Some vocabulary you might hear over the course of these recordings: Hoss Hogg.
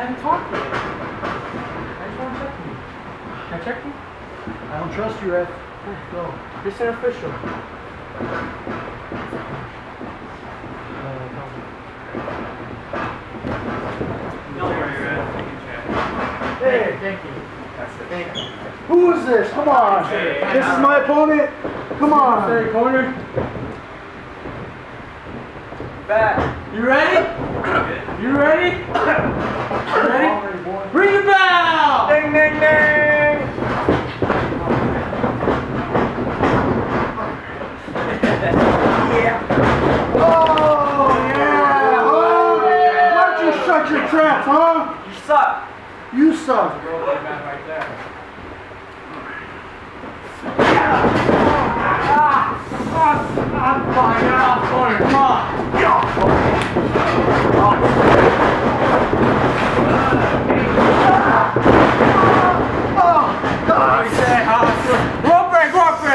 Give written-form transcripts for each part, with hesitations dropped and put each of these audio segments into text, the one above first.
I haven't talked to you. I just want to check you. Can I check you? I don't trust you, Ed. No. This is official. No worries, Ed. You can check. Hey, thank you. That's it. Thank you. Who is this? Come on. Hey, this is my opponent. Come on. Third corner. Back. You ready? You ready? You ready? Ring the bell! Ding, ding, ding! Yeah. Oh, yeah! Oh, why'd you shut your traps, huh? You suck. You suck. I'm fine. I'm fine.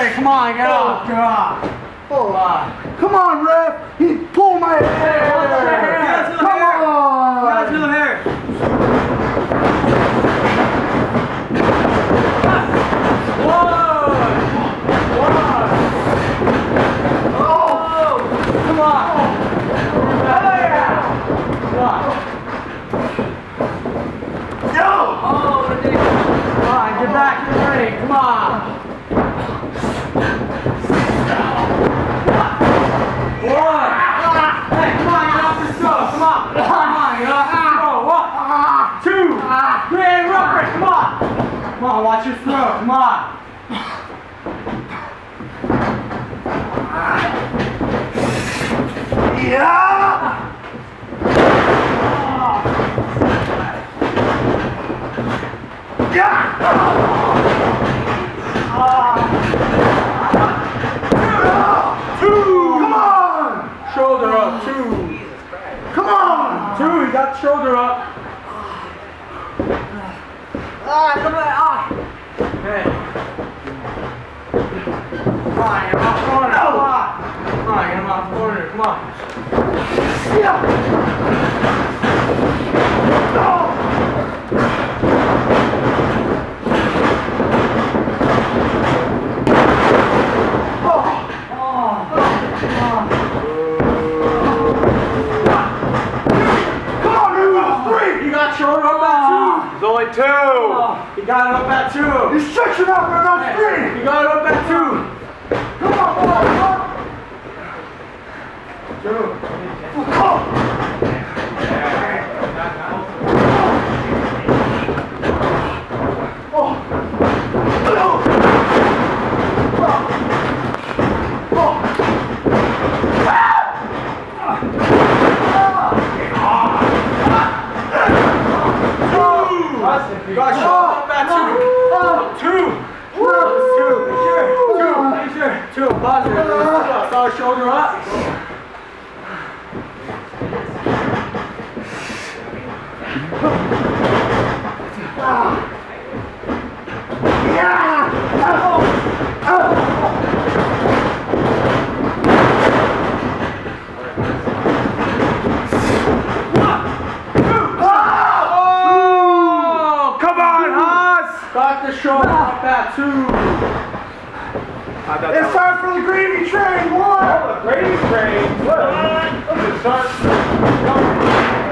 Come on, get off, get off. Oh, come on, ref. He pulled my hair. Come on. Got his little hair. Whoa. Oh, come on. Oh, yeah. Come on. Yo. Oh, what a dick. Come on, get back. Get ready. Come on. Come on, watch your throw, come on. Yeah! Oh. Yeah! Two! Come on! Shoulder up, two. Come on! Two, you got the shoulder up. Come on, okay. Come on, get him off corner. Come on. Come on, get him off corner. Come on. Yeah. Oh. Come on, dude. Three. You got your arm up at two. There's only two. You got it up at two. You shut your mouth, we're not free. You got it up at two. Come on, come on, come on. Two. You got it. Two, buzzer, saw her shoulder up. Oh, come on, Hoss! Got the shoulder up at two. It's time for the gravy train. What? Oh, the gravy train. What? It's time.